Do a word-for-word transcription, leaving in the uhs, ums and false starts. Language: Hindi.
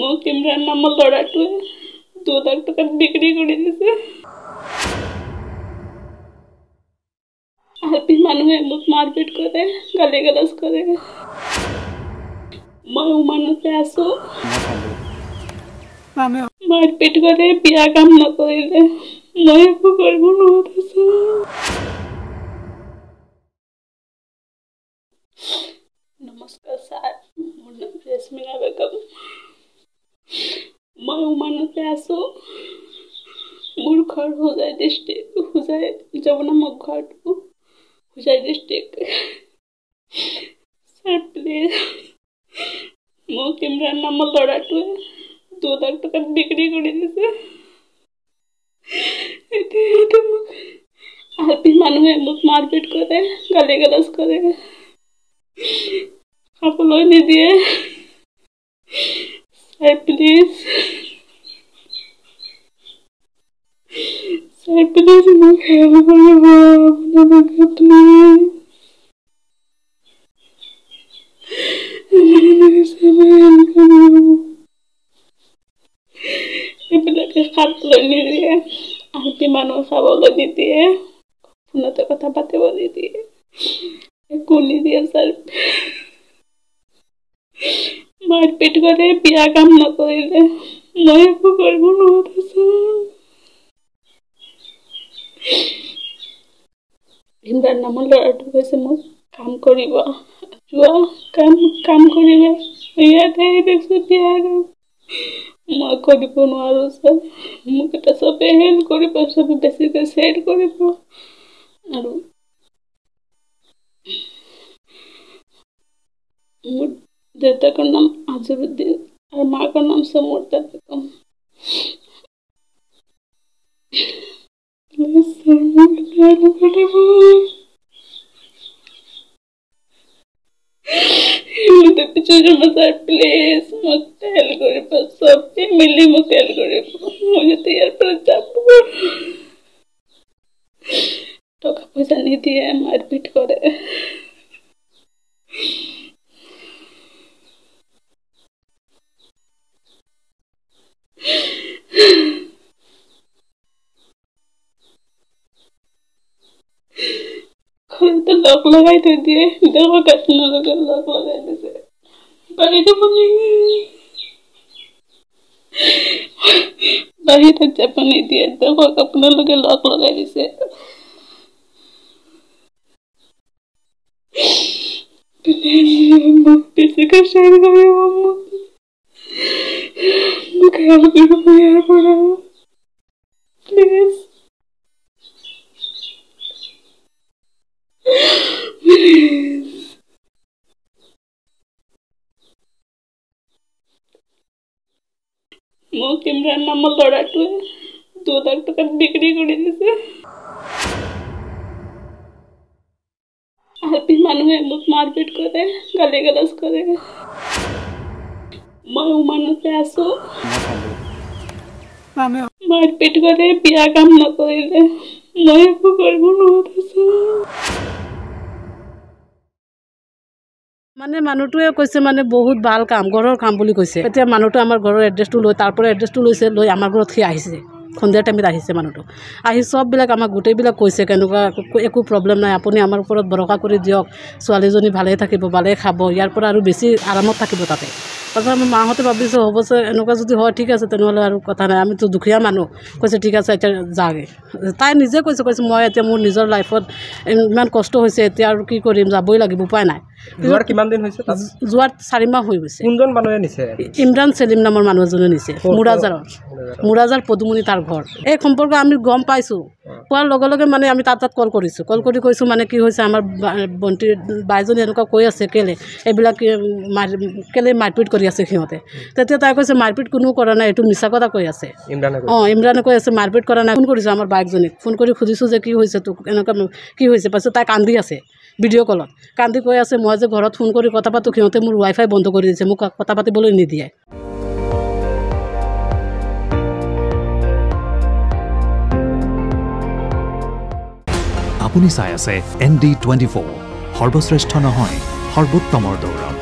कैमरा नम्मा लड़ाटू है दो लाख तक बिक्री करे जैसे आप ही मानो है बहुत मारपीट करे गले गलस करे मानो मानो से आसो मामे मारपीट करे बिया काम न करे मैं को करबो न होतस। नमस्कार सर, मुझे रेशमिना बेगम मैं उमानते आसो मोर घर हो जाए डिस्ट्रिक्ट हो जाए जब ना मैं घर हो जाए डिस्ट्रिक्ट सर प्लीज मो कैमरा नाम लड़ाटू है दो लाख तक बिक्री कर जैसे एते एते मुख आप ही मानो है मुख मारपीट करे गाली गलौज करे आप लोग नहीं दिए सर प्लीज सर प्लीज मुझे हेल्प आरती मानव सब नहीं दिए फोन कथा पाते दिए कोनी दिया सर मारपीट करे बिया काम न करे मैं को करबो न होतस इनका नाम लड़ाटू कैसे मो काम करिबा जुआ काम काम करिबे बिया थे देखसो बिया म करबो न आरो सर मुकेटा सबे हेल्प करिबो सबे बेसी के सेट करिबो आरो देवता का नाम आजरुद्दीन और माँ का नाम समोरता बेगम। पीछे जो मसार प्लेस मत हेल्प कर सब मिली मत हेल्प कर मुझे तो यार पर टका पैसा नहीं दिए मारपीट करे तो लॉक लगाई तो दिए इधर वो कटना लगा लॉक लगाने से बाहर तो बाहर तक जब नहीं दिए इधर वो कपना लगे लॉक लगाने से किसी का शेयर करिए मम्मा मुझे हेल्प करो यार बड़ा प्लीज मो कैमरा नाम लड़ाटू है दो लाख तक बिक्री कर जैसे आप ही मानो है बहुत मारपीट करे गाली गलौज करे मैं मानो से आसो मामे मारपीट करे बिया काम न करे मैं को करबो न होतस माने मानुटुए कैसे माने बहुत बाल काम घर काम कैसे मानुटे आम घर एड्रेस तो लगे एड्रेस तो लैसे लै आम घर सी सन्ध्या टाइम मानुटो सबबिल आम गोटेबिल कैसे के एक प्रब्लेम ना आपुनी आम ऊपर भरोसा कर दियक छालीजी भाले थक भाले खा यार और बेसि आराम थको ताते तरह मैं माहते भाई हम से एने ठीक है तेन कथा ना तो दुखिया मानू कैसे ठीक है जागे तई निजे कैसे कैसे मैं मोर निजर लाइफत इन कष्ट कि लगे उपाय ना जोर चारि माह इमरान सेलिम नाम मानु एजने मुराजार मुराजार पदुमणि तार घर एक सम्पर्क आम गम पाई पारे मानी आम तक कल कल मानने कि बंटी बाईजी एने कै आसे केले केले मारपीट कर सीहते तक कैसे मारपीट कूनो करा ना यू मिसा कथा कै आसे हाँ इमराने कै आसे मारपीट करा ना फोन कर बाईकजनीक फोन कर खुदीसो कि तक एने कि पास तक कान्दी आसे भिडिओ कॉलत कान्दी कै आसे मैं जो घर फोन कर कथा पातो सिहते मोर वाईफाई बंद कर दिए मोक कथा पातिबोलै निदिए। আপুনি চাই আছে এন ডি টুৱেণ্টি ফ'ৰ সৰ্বশ্ৰেষ্ঠ নহয় সৰ্বোত্তমৰ দৌৰ।